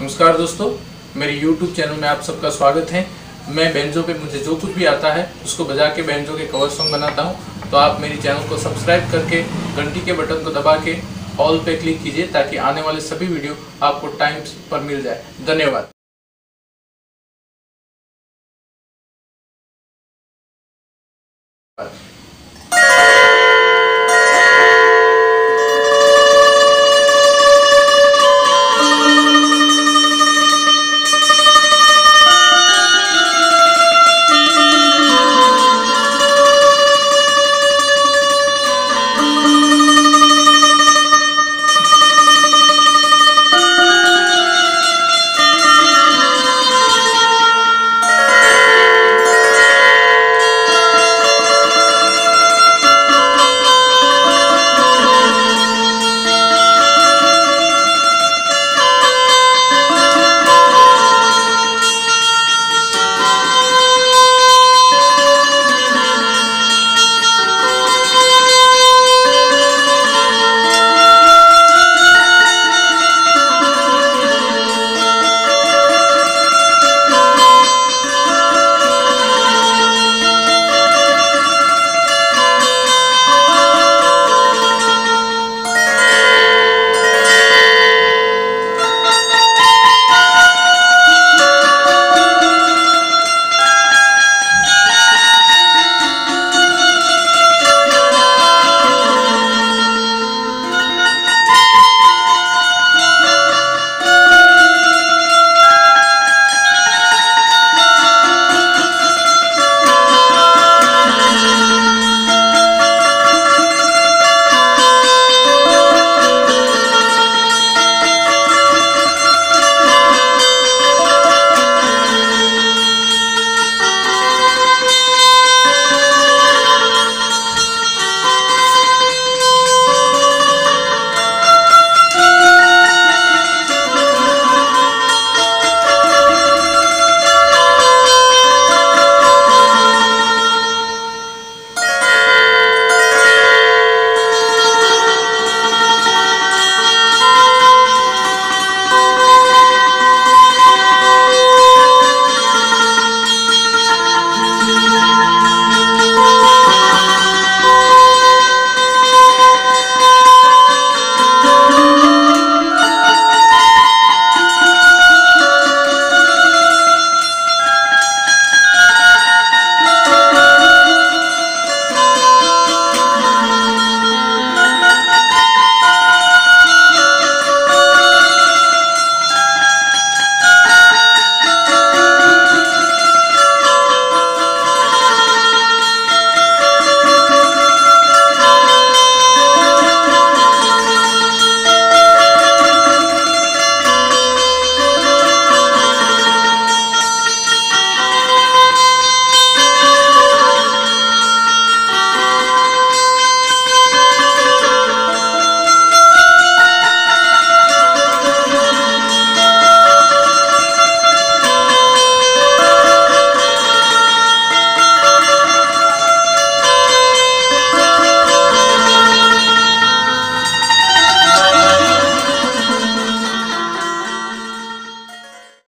नमस्कार दोस्तों, मेरे YouTube चैनल में आप सबका स्वागत है। मैं बैंजो पे मुझे जो कुछ भी आता है उसको बजा के बैंजो के कवर सॉन्ग बनाता हूँ। तो आप मेरे चैनल को सब्सक्राइब करके घंटी के बटन को दबा के ऑल पे क्लिक कीजिए ताकि आने वाले सभी वीडियो आपको टाइम पर मिल जाए। धन्यवाद।